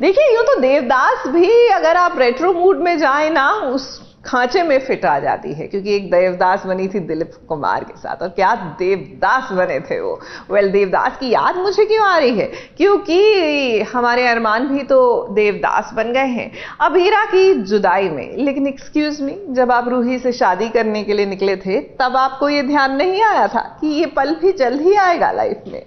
देखिए यूं तो देवदास भी अगर आप रेट्रो मूड में जाए ना उस खांचे में फिट आ जाती है, क्योंकि एक देवदास बनी थी दिलीप कुमार के साथ और क्या देवदास बने थे वो। वेल देवदास की याद मुझे क्यों आ रही है, क्योंकि हमारे अरमान भी तो देवदास बन गए हैं अब हीरा की जुदाई में। लेकिन एक्सक्यूज मी, जब आप रूही से शादी करने के लिए निकले थे तब आपको ये ध्यान नहीं आया था कि ये पल भी जल्द ही आएगा लाइफ में।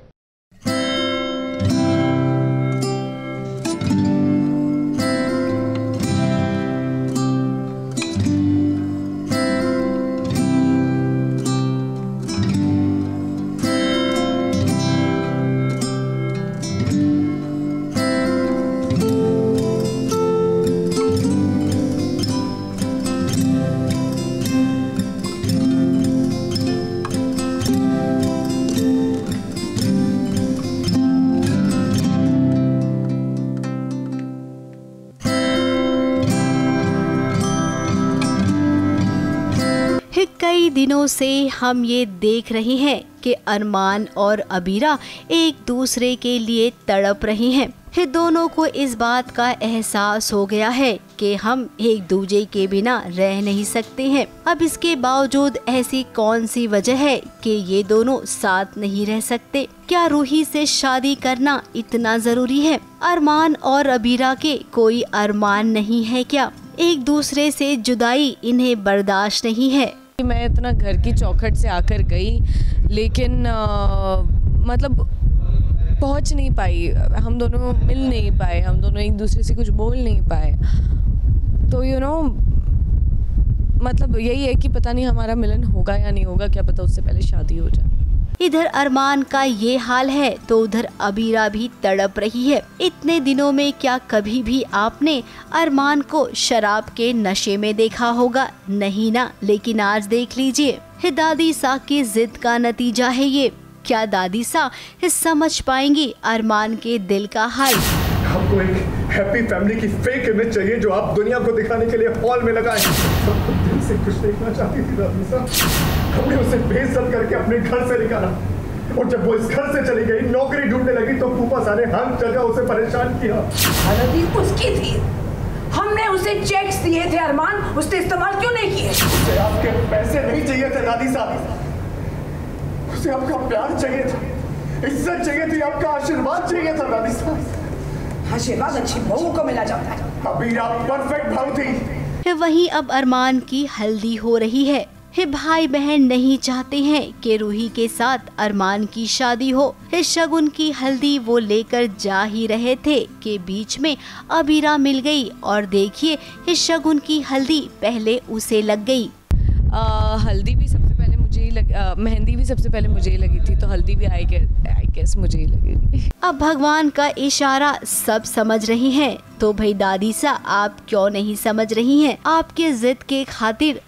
कई दिनों से हम ये देख रहे हैं कि अरमान और अबीरा एक दूसरे के लिए तड़प रही हैं। फिर दोनों को इस बात का एहसास हो गया है कि हम एक दूसरे के बिना रह नहीं सकते हैं। अब इसके बावजूद ऐसी कौन सी वजह है कि ये दोनों साथ नहीं रह सकते? क्या रूही से शादी करना इतना जरूरी है? अरमान और अबीरा के कोई अरमान नहीं है क्या? एक दूसरे से जुदाई इन्हें बर्दाश्त नहीं है। मैं इतना घर की चौखट से आकर गई लेकिन मतलब पहुंच नहीं पाई, हम दोनों मिल नहीं पाए, हम दोनों एक दूसरे से कुछ बोल नहीं पाए। तो यू नो मतलब यही है कि पता नहीं हमारा मिलन होगा या नहीं होगा, क्या पता उससे पहले शादी हो जाए। इधर अरमान का ये हाल है तो उधर अबीरा भी तड़प रही है। इतने दिनों में क्या कभी भी आपने अरमान को शराब के नशे में देखा होगा? नहीं ना, लेकिन आज देख लीजिए। दादी सा की जिद का नतीजा है ये। क्या दादी सा समझ पाएंगी अरमान के दिल का हाल? आपको एक हैप्पी फैमिली की फेक इमेज चाहिए जो आप दुनिया को दिखाने के लिए हॉल में लगाएं। दिल से कुछ देखना चाहती थी दादी साहब, हमने उसे बेइज्जत करके अपने घर से निकाला और जब वो इस घर से चली गई नौकरी ढूंढने लगी तो फूफा साने हम जगह उसे परेशान किया। गलती उसकी थी, हमने उसे चेक्स दिए थे अरमान, उसने इस्तेमाल क्यों नहीं किए? उसे आपके पैसे नहीं चाहिए थे दादी साहब, उसे आपका प्यार चाहिए था, इज्जत चाहिए थी, आपका आशीर्वाद चाहिए था दादी साहब। आशीर्वाद अच्छी बहू को मिला जाता है। अबीरा परफेक्ट बहू थी। वही अब अरमान की हल्दी हो रही है। भाई बहन नहीं चाहते हैं कि रूही के साथ अरमान की शादी हो। शगुन की हल्दी वो लेकर जा ही रहे थे कि बीच में अबीरा मिल गई और देखिए शगुन की हल्दी पहले उसे लग गई। हल्दी भी सबसे पहले मुझे ही लगी, मेहंदी भी सबसे पहले मुझे ही लगी थी, तो हल्दी भी आई गेस मुझे ही लगी। अब भगवान का इशारा सब समझ रहे हैं, तो भाई दादी सा आप क्यों नहीं समझ रही है? आपके जिद के खातिर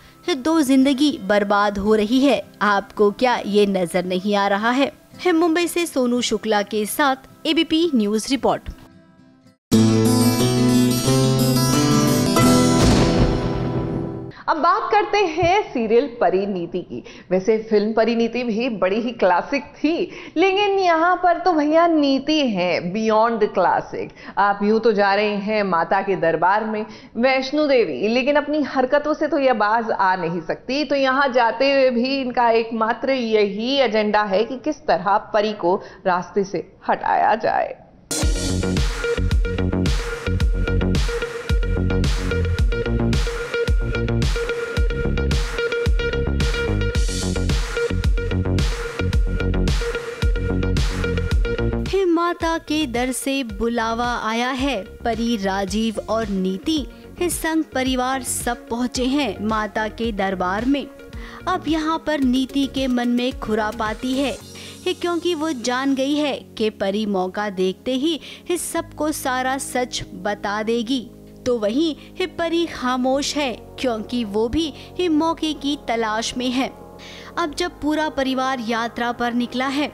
दो जिंदगी बर्बाद हो रही है, आपको क्या ये नजर नहीं आ रहा है? मुंबई से सोनू शुक्ला के साथ एबीपी न्यूज रिपोर्ट। अब बात करते हैं सीरियल परिणीति की। वैसे फिल्म परिणीति भी बड़ी ही क्लासिक थी, लेकिन यहाँ पर तो भैया नीति है बियॉन्ड द क्लासिक। आप यूं तो जा रहे हैं माता के दरबार में वैष्णो देवी, लेकिन अपनी हरकतों से तो यह बाज आ नहीं सकती। तो यहाँ जाते हुए भी इनका एकमात्र यही एजेंडा है कि किस तरह परी को रास्ते से हटाया जाए। माता के दर से बुलावा आया है, परी राजीव और नीति इस संग परिवार सब पहुँचे हैं माता के दरबार में। अब यहाँ पर नीति के मन में खुरापाती है क्योंकि वो जान गई है कि परी मौका देखते ही इस सबको सारा सच बता देगी। तो वहीं परी खामोश है क्योंकि वो भी मौके की तलाश में है। अब जब पूरा परिवार यात्रा पर निकला है,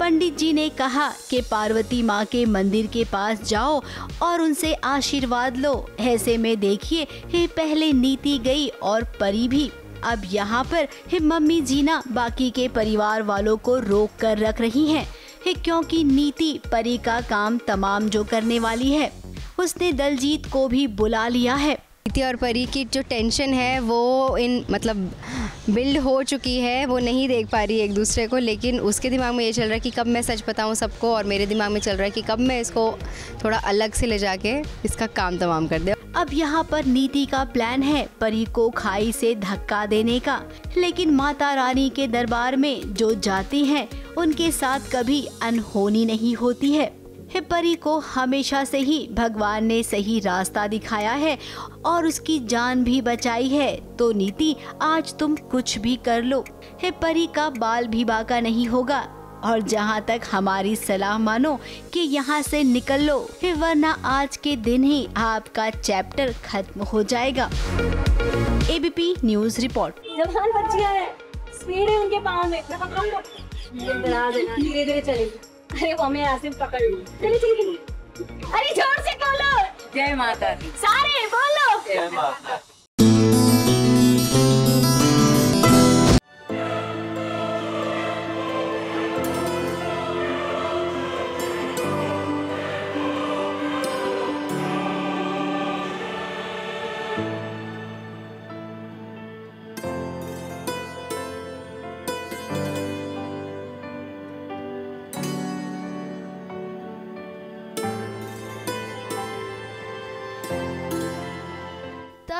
पंडित जी ने कहा कि पार्वती माँ के मंदिर के पास जाओ और उनसे आशीर्वाद लो। ऐसे में देखिए पहले नीति गई और परी भी। अब यहाँ पर मम्मी जीना बाकी के परिवार वालों को रोक कर रख रही हैं क्योंकि नीति परी का काम तमाम जो करने वाली है उसने दलजीत को भी बुला लिया है। प्रीति और परी की जो टेंशन है वो इन मतलब बिल्ड हो चुकी है, वो नहीं देख पा रही एक दूसरे को, लेकिन उसके दिमाग में ये चल रहा है कि कब मैं सच बताऊँ सबको, और मेरे दिमाग में चल रहा है कि कब मैं इसको थोड़ा अलग से ले जाके इसका काम तमाम कर दे। अब यहाँ पर नीति का प्लान है परी को खाई से धक्का देने का, लेकिन माता रानी के दरबार में जो जाती हैं उनके साथ कभी अनहोनी नहीं होती है। परी को हमेशा से ही भगवान ने सही रास्ता दिखाया है और उसकी जान भी बचाई है, तो नीति आज तुम कुछ भी कर लो। परी का बाल भी बाका नहीं होगा, और जहाँ तक हमारी सलाह मानो कि यहाँ से निकल लो, वरना आज के दिन ही आपका चैप्टर खत्म हो जाएगा। ABP news report. जवान बच्चियां हैं, स्पीड है उनके पाँव में, धीरे धीरे चले। अरे वो मैं आसिम पकड़ लूं, चले चले। अरे जोर से बोलो, जय माता दी, सारे बोलो जय माता।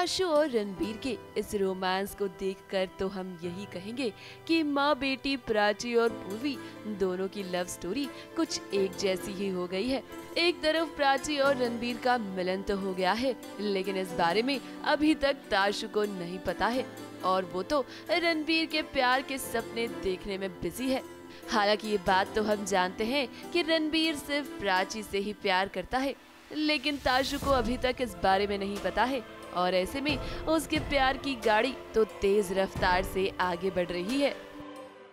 आशु और रणबीर के इस रोमांस को देखकर तो हम यही कहेंगे कि माँ बेटी प्राची और पूर्वी दोनों की लव स्टोरी कुछ एक जैसी ही हो गई है। एक तरफ प्राची और रणबीर का मिलन तो हो गया है, लेकिन इस बारे में अभी तक ताशु को नहीं पता है, और वो तो रणबीर के प्यार के सपने देखने में बिजी है। हालांकि ये बात तो हम जानते हैं कि रणबीर सिर्फ प्राची से ही प्यार करता है, लेकिन ताशु को अभी तक इस बारे में नहीं पता है, और ऐसे में उसके प्यार की गाड़ी तो तेज रफ्तार से आगे बढ़ रही है।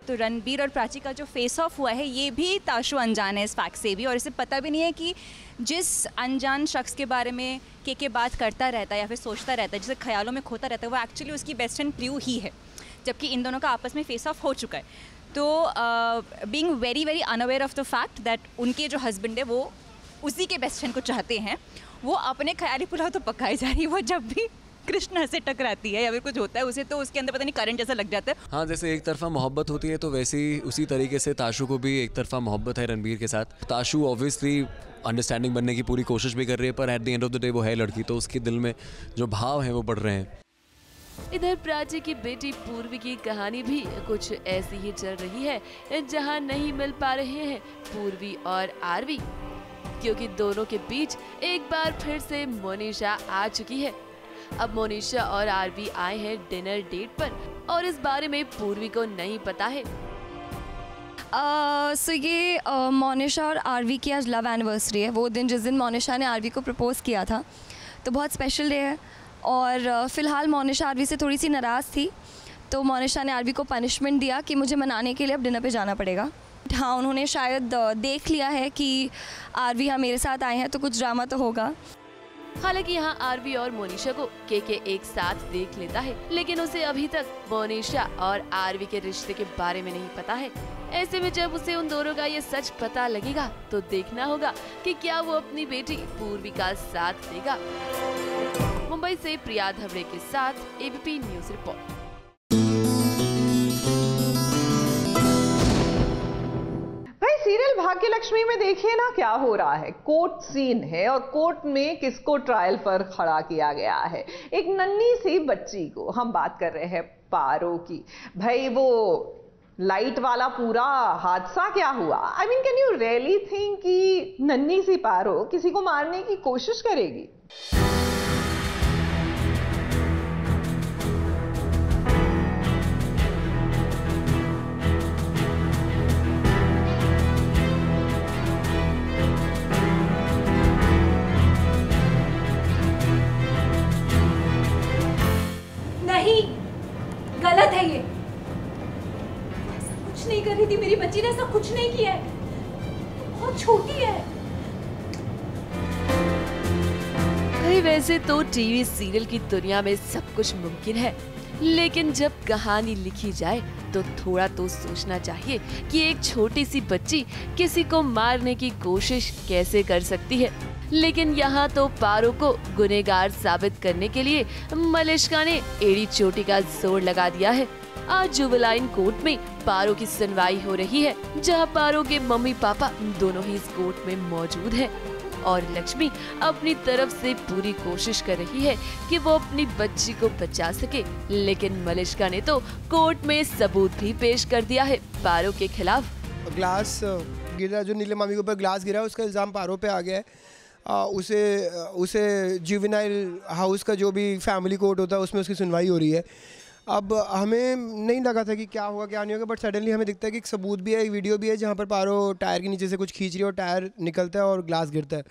तो रणबीर और प्राची का जो फेस ऑफ हुआ है, ये भी ताशु अनजान है इस फैक्ट से भी, और इसे पता भी नहीं है कि जिस अनजान शख्स के बारे में के बात करता रहता है या फिर सोचता रहता है, जिसे ख्यालों में खोता रहता है, वो एक्चुअली उसकी बेस्ट फ्रेंड प्रियू ही है, जबकि इन दोनों का आपस में फेस ऑफ हो चुका है। तो being very very unaware of the fact that उनके जो हस्बैंड है वो उसी के बेस्ट फ्रेंड को चाहते हैं, वो अपने ख्याली पुलाव तो पकाई जा रही है। वो जब भी कृष्णा से टकराती है या फिर कुछ होता है उसे, तो उसके अंदर पता नहीं करंट जैसा लग जाता है। हाँ, जैसे एक तरफा मोहब्बत होती है तो वैसे ही उसी तरीके से ताशु को भी एक तरफा मोहब्बत है रणबीर के साथ। ताशु ऑब्वियसली अंडरस्टैंडिंग बनने की पूरी कोशिश भी कर रही है, पर at the end of the day वो है लड़की, तो उसके दिल में जो भाव है वो बढ़ रहे हैं। इधर प्राची की बेटी पूर्वी की कहानी भी कुछ ऐसी ही चल रही है, जहाँ नहीं मिल पा रहे हैं पूर्वी और आरवी, क्योंकि दोनों के बीच एक बार फिर से मोनिशा आ चुकी है। अब मोनिशा और आरवी आए हैं डिनर डेट पर, और इस बारे में पूर्वी को नहीं पता है। सो ये मोनिशा और आरवी की आज लव एनिवर्सरी है, वो दिन जिस दिन मोनिशा ने आरवी को प्रपोज किया था, तो बहुत स्पेशल डे है। और फिलहाल मोनिशा आरवी से थोड़ी सी नाराज़ थी, तो मोनिशा ने आरवी को पनिशमेंट दिया कि मुझे मनाने के लिए अब डिनर पर जाना पड़ेगा। हाँ, उन्होंने शायद देख लिया है कि आरवी यहाँ मेरे साथ आए हैं, तो कुछ ड्रामा तो होगा। हालांकि यहाँ आरवी और मोनिशा को के एक साथ देख लेता है, लेकिन उसे अभी तक मोनिशा और आरवी के रिश्ते के बारे में नहीं पता है। ऐसे में जब उसे उन दोनों का ये सच पता लगेगा, तो देखना होगा कि क्या वो अपनी बेटी पूर्वी का साथ देगा। मुंबई से प्रिया धवड़े के साथ ABP news report. Serial Bhagyalakshmi में देखिए ना क्या हो रहा है। कोर्ट सीन है, और कोर्ट में किसको ट्रायल पर खड़ा किया गया है? एक नन्ही सी बच्ची को। हम बात कर रहे हैं पारो की। भाई वो लाइट वाला पूरा हादसा क्या हुआ? I mean, can you really think कि नन्ही सी पारो किसी को मारने की कोशिश करेगी? ऐसा कुछ नहीं किया है, बहुत छोटी है। वैसे तो टीवी सीरियल की दुनिया में सब कुछ मुमकिन है, लेकिन जब कहानी लिखी जाए तो थोड़ा तो सोचना चाहिए कि एक छोटी सी बच्ची किसी को मारने की कोशिश कैसे कर सकती है। लेकिन यहाँ तो पारो को गुनहगार साबित करने के लिए मलेश्का ने एड़ी चोटी का जोर लगा दिया है। आज जुबलाइन कोर्ट में पारो की सुनवाई हो रही है, जहाँ पारो के मम्मी पापा दोनों ही इस कोर्ट में मौजूद हैं और लक्ष्मी अपनी तरफ से पूरी कोशिश कर रही है कि वो अपनी बच्ची को बचा सके। लेकिन मलेश्का ने तो कोर्ट में सबूत भी पेश कर दिया है पारो के खिलाफ। ग्लास गिरा, जो नीलम मामी के ऊपर ग्लास गिरा, उसका इल्जाम पारो पे आ गया है। उसे जुवेनाइल हाउस का जो भी फैमिली कोर्ट होता है उसमें उसकी सुनवाई हो रही है। अब हमें नहीं लगा था कि क्या होगा क्या नहीं होगा, बट सडनली हमें दिखता है कि एक सबूत भी है, एक वीडियो भी है जहाँ पर पारो टायर के नीचे से कुछ खींच रही है और टायर निकलता है और ग्लास गिरता है।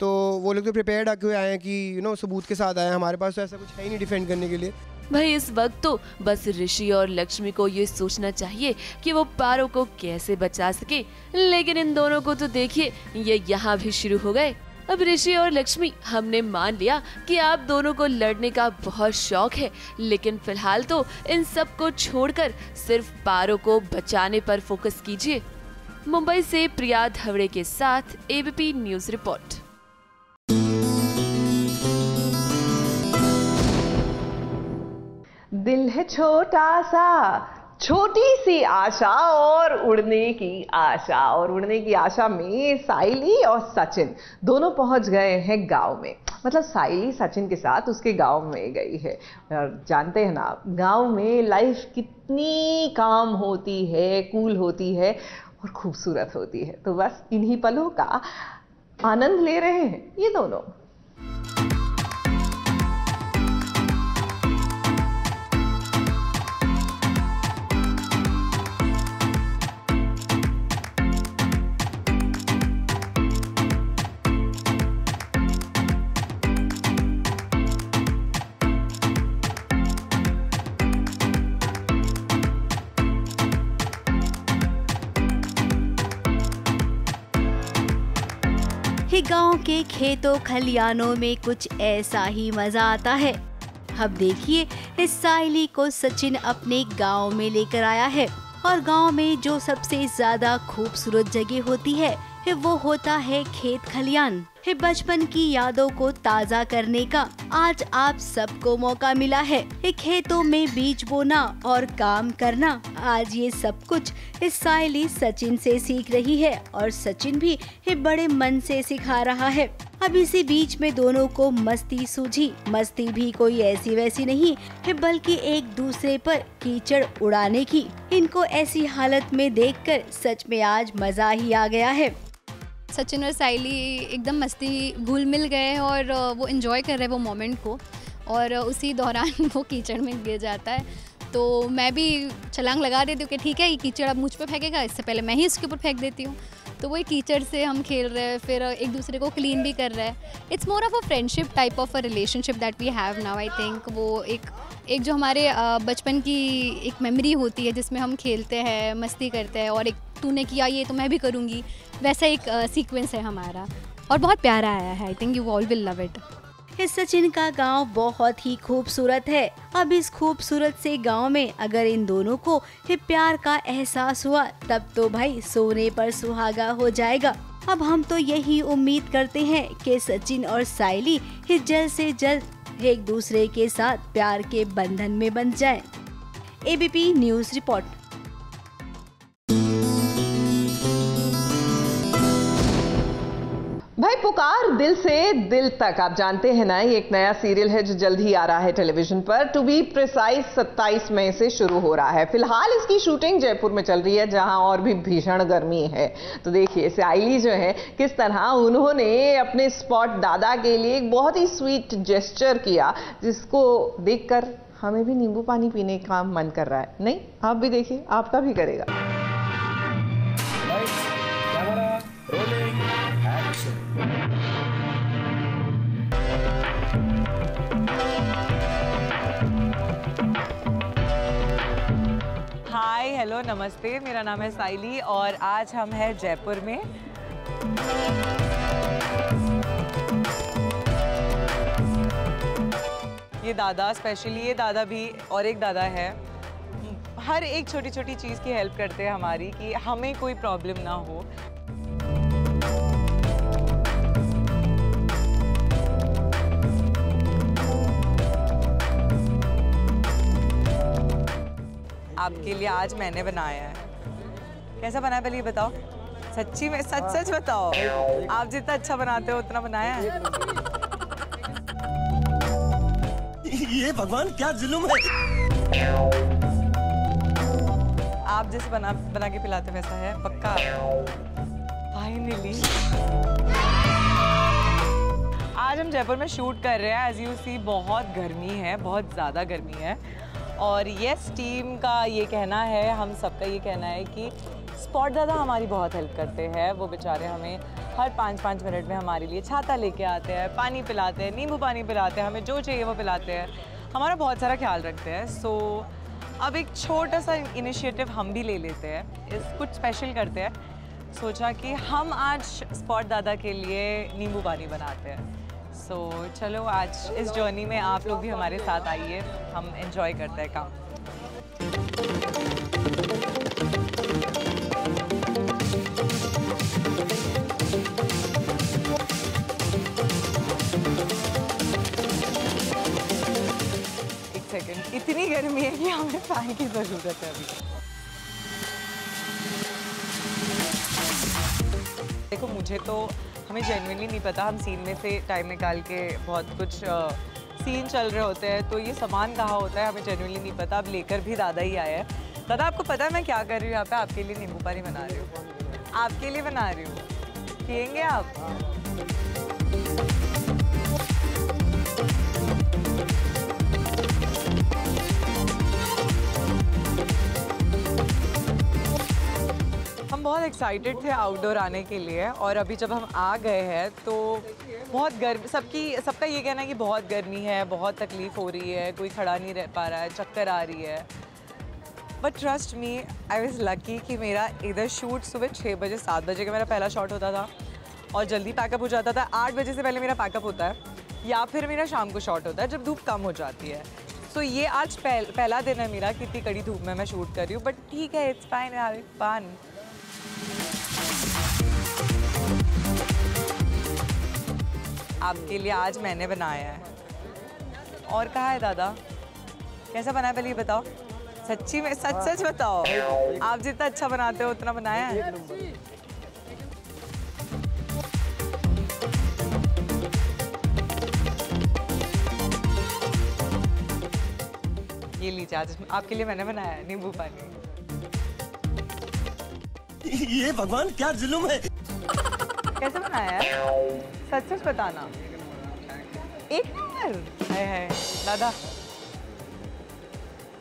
तो वो लोग तो प्रिपेयर्ड आके आए हैं कि यू नो सबूत के साथ आए हैं। हमारे पास तो ऐसा कुछ है ही नहीं डिफेंड करने के लिए। भाई इस वक्त तो बस ऋषि और लक्ष्मी को ये सोचना चाहिए कि वो पारो को कैसे बचा सके। लेकिन इन दोनों को तो देखिए ये यहाँ भी शुरू हो गए। अब ऋषि और लक्ष्मी, हमने मान लिया कि आप दोनों को लड़ने का बहुत शौक है, लेकिन फिलहाल तो इन सब को छोड़कर सिर्फ पारो को बचाने पर फोकस कीजिए। मुंबई से प्रिया धवड़े के साथ एबीपी न्यूज रिपोर्ट। दिल है छोटा सा, छोटी सी आशा और उड़ने की आशा, और उड़ने की आशा में सायली और सचिन दोनों पहुंच गए हैं गांव में। मतलब सायली सचिन के साथ उसके गांव में गई है। जानते हैं ना आप, गांव में लाइफ कितनी काम होती है, कूल होती है और खूबसूरत होती है। तो बस इन्हीं पलों का आनंद ले रहे हैं ये दोनों। गांव के खेतों खलियानों में कुछ ऐसा ही मजा आता है। अब देखिए इस सायली को सचिन अपने गांव में लेकर आया है और गांव में जो सबसे ज्यादा खूबसूरत जगह होती है वो होता है खेत खलियान। बचपन की यादों को ताज़ा करने का आज आप सबको मौका मिला है। खेतों में बीज बोना और काम करना, आज ये सब कुछ इस सायली सचिन से सीख रही है और सचिन भी बड़े मन से सिखा रहा है। अब इसी बीच में दोनों को मस्ती सूझी। मस्ती भी कोई ऐसी वैसी नहीं है, बल्कि एक दूसरे पर कीचड़ उड़ाने की। इनको ऐसी हालत में देखकर सच में आज मज़ा ही आ गया है। सचिन और सायली एकदम मस्ती घुल मिल गए और वो एंजॉय कर रहे हैं वो मोमेंट को, और उसी दौरान वो कीचड़ में गिर जाता है। तो मैं भी छलांग लगा देती हूँ कि ठीक है, ये कीचड़ अब मुझ पर फेंकेगा, इससे पहले मैं ही इसके ऊपर फेंक देती हूँ। तो वही कीचड़ से हम खेल रहे हैं, फिर एक दूसरे को क्लीन भी कर रहे हैं। It's more of a friendship type of a relationship that we have now. I think वो एक जो हमारे बचपन की एक मेमोरी होती है जिसमें हम खेलते हैं, मस्ती करते हैं, और एक तूने किया ये तो मैं भी करूँगी, वैसा एक सीक्वेंस है हमारा और बहुत प्यारा आया है। I think you all will love it. इस सचिन का गांव बहुत ही खूबसूरत है। अब इस खूबसूरत से गांव में अगर इन दोनों को प्यार का एहसास हुआ तब तो भाई सोने पर सुहागा हो जाएगा। अब हम तो यही उम्मीद करते हैं कि सचिन और सायली जल्द से जल्द एक दूसरे के साथ प्यार के बंधन में बंध जाएं। ABP news report. भाई पुकार दिल से दिल तक, आप जानते हैं ना, ये एक नया सीरियल है जो जल्द ही आ रहा है टेलीविजन पर। टू बी प्रिसाइज 27 मई से शुरू हो रहा है। फिलहाल इसकी शूटिंग जयपुर में चल रही है, जहां और भी भीषण गर्मी है। तो देखिए सायली जो है किस तरह उन्होंने अपने स्पॉट दादा के लिए एक बहुत ही स्वीट जेस्चर किया, जिसको देखकर हमें भी नींबू पानी पीने का मन कर रहा है। नहीं, आप भी देखिए, आपका भी करेगा। हाय, हेलो, नमस्ते, मेरा नाम है सायली और आज हम हैं जयपुर में। ये दादा, स्पेशली ये दादा भी और एक दादा है, हर एक छोटी छोटी चीज़ की हेल्प करते हैं हमारी कि हमें कोई प्रॉब्लम ना हो। आपके लिए आज मैंने बनाया है, कैसा बनाया पहले ये बताओ, सच्ची में सच सच बताओ, आप जितना अच्छा बनाते हो उतना बनाया है? ये भगवान क्या जुल्म है। आप जैसे बना के पिलाते वैसा है पक्का। फाइनली आज हम जयपुर में शूट कर रहे हैं, एज यू सी बहुत गर्मी है, बहुत ज़्यादा गर्मी है। और यस, टीम का ये कहना है, हम सबका ये कहना है कि स्पॉट दादा हमारी बहुत हेल्प करते हैं। वो बेचारे हमें हर 5-5 मिनट में हमारे लिए छाता लेके आते हैं, पानी पिलाते हैं, नींबू पानी पिलाते हैं, हमें जो चाहिए वो पिलाते हैं, हमारा बहुत सारा ख्याल रखते हैं। सो अब एक छोटा सा इनिशिएटिव हम भी ले लेते हैं, इस कुछ स्पेशल करते हैं। सोचा कि हम आज स्पॉट दादा के लिए नींबू पानी बनाते हैं। सो चलो आज इस जर्नी में आप लोग भी हमारे साथ आइए, हम एंजॉय करते हैं काम। एक सेकेंड, इतनी गर्मी है कि हमें फैन की जरूरत है अभी। देखो मुझे तो, हमें जेन्युइनली नहीं पता, हम सीन में से टाइम निकाल के बहुत कुछ सीन चल रहे होते हैं, तो ये सामान कहाँ होता है हमें जेन्युइनली नहीं पता। अब लेकर भी दादा ही आया है। दादा आपको पता है मैं क्या कर रही हूँ यहाँ पे? आपके लिए नींबू पानी बना रही हूँ, आपके लिए बना रही हूँ, पियेंगे आप? बहुत एक्साइटेड थे आउटडोर आने के लिए, और अभी जब हम आ गए हैं तो बहुत गर्मी, सबका ये कहना है कि बहुत गर्मी है, बहुत तकलीफ़ हो रही है, कोई खड़ा नहीं रह पा रहा है, चक्कर आ रही है। But trust me, I was lucky कि मेरा इधर शूट सुबह 6 बजे 7 बजे का मेरा पहला शॉट होता था और जल्दी पैकअप हो जाता था। 8 बजे से पहले मेरा पैकअप होता है या फिर मेरा शाम को शॉट होता है जब धूप कम हो जाती है। तो ये आज पहला दिन है मेरा, कितनी कड़ी धूप में मैं शूट कर रही हूँ, बट ठीक है, इट्स फाइन, हैव फन। आपके लिए आज मैंने बनाया है। और कहा है दादा, कैसा बनाया पहले ये बताओ, सच्ची में सच सच बताओ, आप जितना अच्छा बनाते हो उतना बनाया है? ये लीजिए, आज आपके लिए मैंने बनाया है नींबू पानी। ये भगवान क्या जुल्म है। कैसे बनाया है सच सच बताना, एक नंबर है। दादा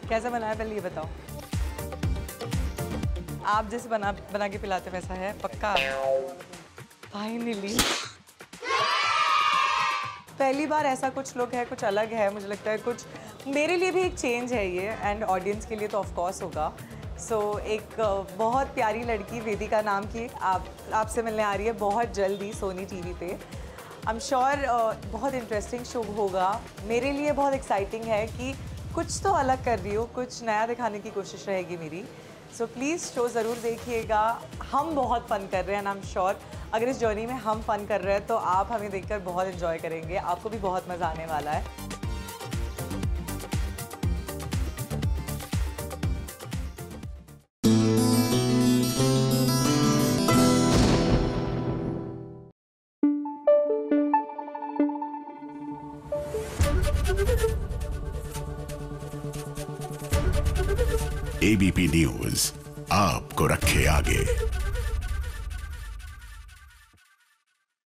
कैसा बनाया पहले ये बताओ, आप जैसे बना के पिलाते वैसा है पक्का। फाइनली पहली बार ऐसा कुछ लोग है, कुछ अलग है, मुझे लगता है कुछ मेरे लिए भी एक चेंज है ये, एंड ऑडियंस के लिए तो ऑफ कोर्स होगा। सो एक बहुत प्यारी लड़की वेदिका नाम की आपसे मिलने आ रही है बहुत जल्दी सोनी टीवी पे। आई एम श्योर बहुत इंटरेस्टिंग शो होगा, मेरे लिए बहुत एक्साइटिंग है कि कुछ तो अलग कर रही हो, कुछ नया दिखाने की कोशिश रहेगी मेरी। सो प्लीज़ शो ज़रूर देखिएगा, हम बहुत फ़न कर रहे हैं, एंड आई एम श्योर अगर इस जर्नी में हम फ़न कर रहे हैं तो आप हमें देखकर बहुत इन्जॉय करेंगे, आपको भी बहुत मज़ा आने वाला है। ABP News आपको रखे आगे।